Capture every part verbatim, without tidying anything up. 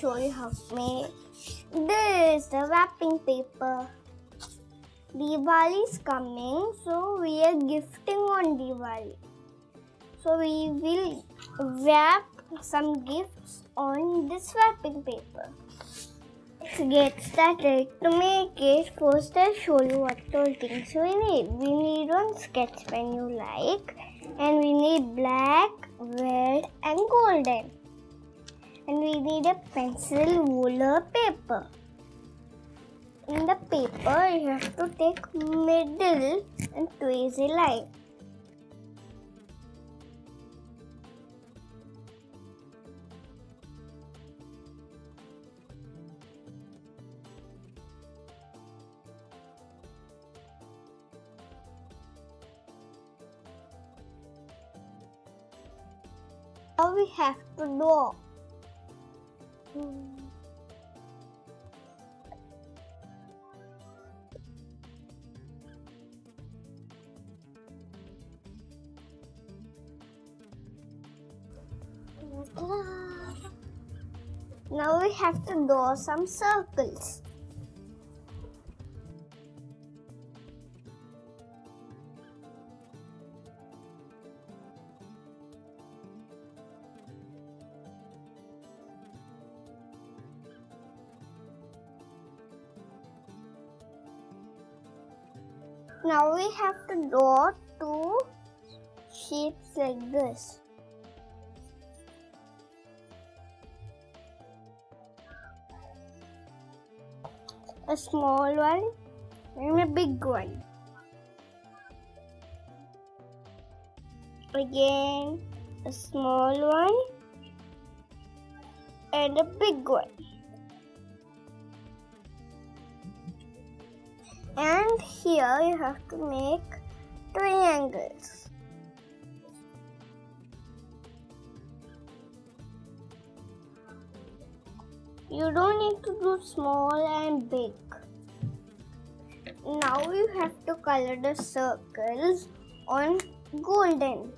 show you how to make. This is the wrapping paper. Diwali is coming, so we are gifting on Diwali. So we will wrap some gifts on this wrapping paper. Let's get started. To make it, first I'll show you what all things we need. We need one sketch pen you like, and we need black, red and golden. And we need a pencil, roll or paper. In the paper, you have to take middle and trace a line. Now we have to draw. Now we have to draw some circles. Now we have to draw two shapes like this. A small one and a big one. Again, a small one and a big one. And here you have to make triangles. You don't need to do small and big. Now you have to color the circles on golden.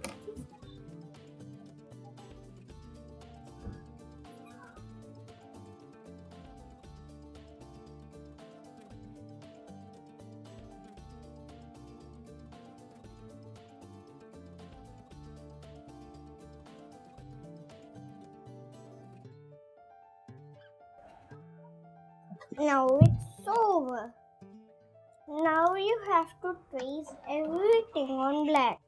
Now it's over. Now you have to trace everything on black.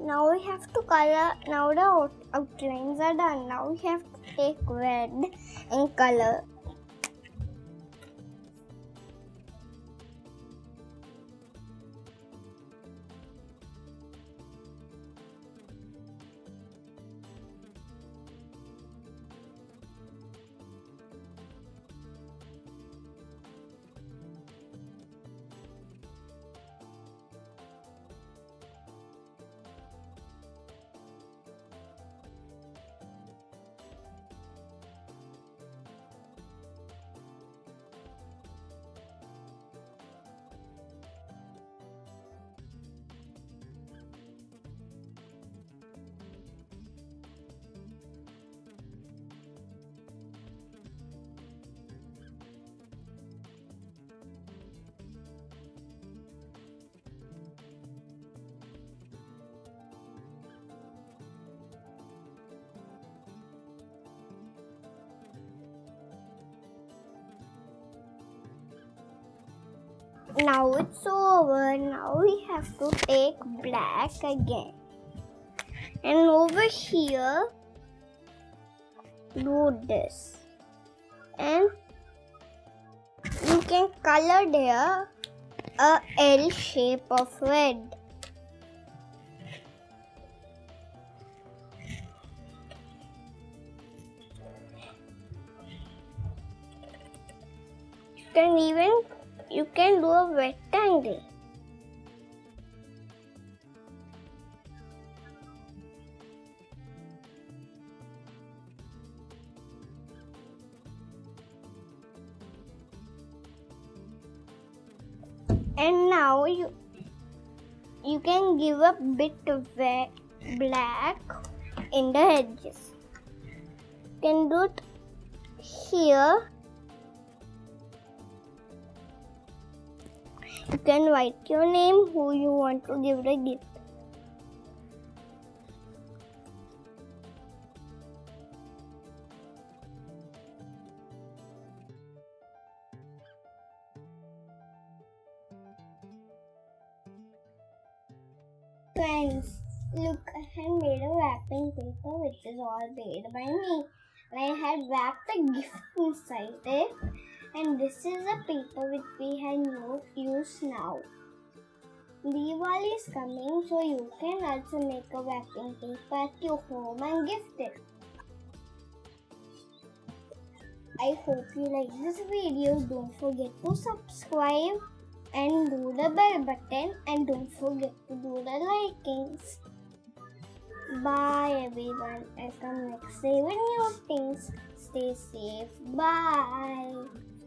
Now we have to color. Now the out outlines are done. Now we have to take red and color. Now it's over. Now we have to take black again. And over here, do this. And you can color there a L shape of red. and even you can do a rectangle. And now you you can give a bit of black in the edges. You can do it here. You can write your name, who you want to give the gift. Friends, look, I had made a wrapping paper which is all made by me. And I had wrapped the gift inside it. And this is the paper which we had not used now. Diwali is coming, so you can also make a wrapping paper at your home and gift it. I hope you like this video. Don't forget to subscribe and do the bell button, and don't forget to do the likings. Bye everyone, I'll come next day with new things. Stay safe. Bye.